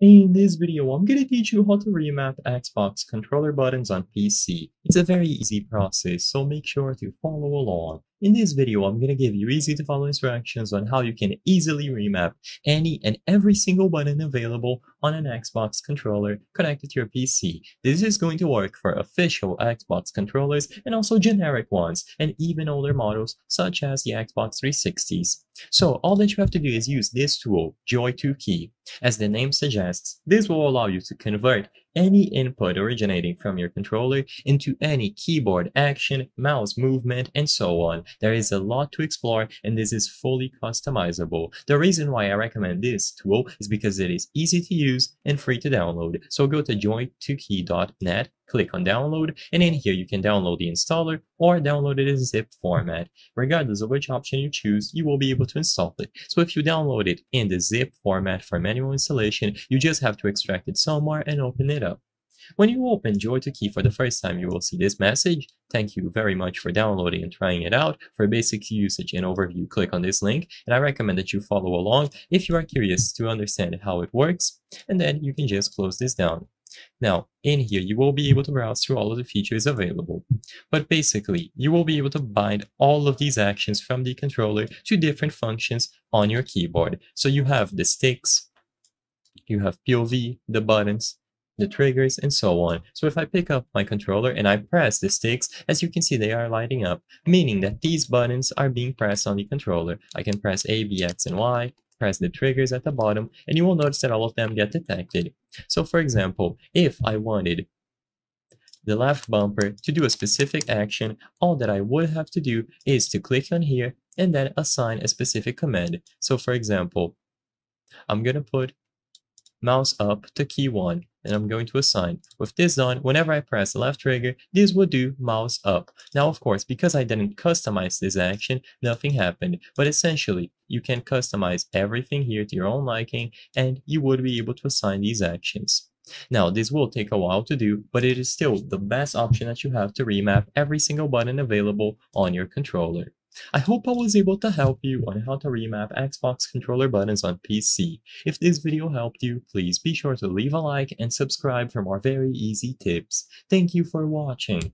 In this video, I'm gonna teach you how to remap Xbox controller buttons on PC. It's a very easy process, so make sure to follow along. In this video, I'm gonna give you easy to follow instructions on how you can easily remap any and every single button available on an Xbox controller connected to your PC. This is going to work for official Xbox controllers and also generic ones, and even older models such as the Xbox 360s. So all that you have to do is use this tool, JoyToKey. As the name suggests, this will allow you to convert any input originating from your controller into any keyboard action, mouse movement, and so on. There is a lot to explore, and this is fully customizable. The reason why I recommend this tool is because it is easy to use and free to download. So go to joytokey.net, click on download, and in here you can download the installer or download it in zip format. Regardless of which option you choose, you will be able to install it. So if you download it in the zip format for manual installation, you just have to extract it somewhere and open it up. When you open JoyToKey for the first time, you will see this message. Thank you very much for downloading and trying it out. For basic usage and overview, click on this link, and I recommend that you follow along if you are curious to understand how it works, and then you can just close this down. Now, in here, you will be able to browse through all of the features available. But basically, you will be able to bind all of these actions from the controller to different functions on your keyboard. So you have the sticks, you have POV, the buttons, the triggers, and so on. So if I pick up my controller and I press the sticks, as you can see, they are lighting up, meaning that these buttons are being pressed on the controller. I can press A, B, X, and Y, press the triggers at the bottom, and you will notice that all of them get detected. So for example, if I wanted the left bumper to do a specific action, all that I would have to do is to click on here and then assign a specific command. So for example, I'm gonna put mouse up to key 1, and I'm going to assign. With this on, whenever I press the left trigger, this will do mouse up. Now, of course, because I didn't customize this action, nothing happened. But essentially, you can customize everything here to your own liking, and you would be able to assign these actions. Now, this will take a while to do, but it is still the best option that you have to remap every single button available on your controller. I hope I was able to help you on how to remap Xbox controller buttons on PC. If this video helped you, please be sure to leave a like and subscribe for more very easy tips. Thank you for watching.